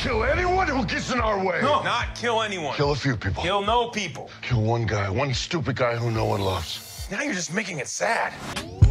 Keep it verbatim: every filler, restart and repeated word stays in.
kill anyone who gets in our way. No, not kill anyone. Kill a few people. Kill no people. Kill one guy, one stupid guy who no one loves. Now you're just making it sad.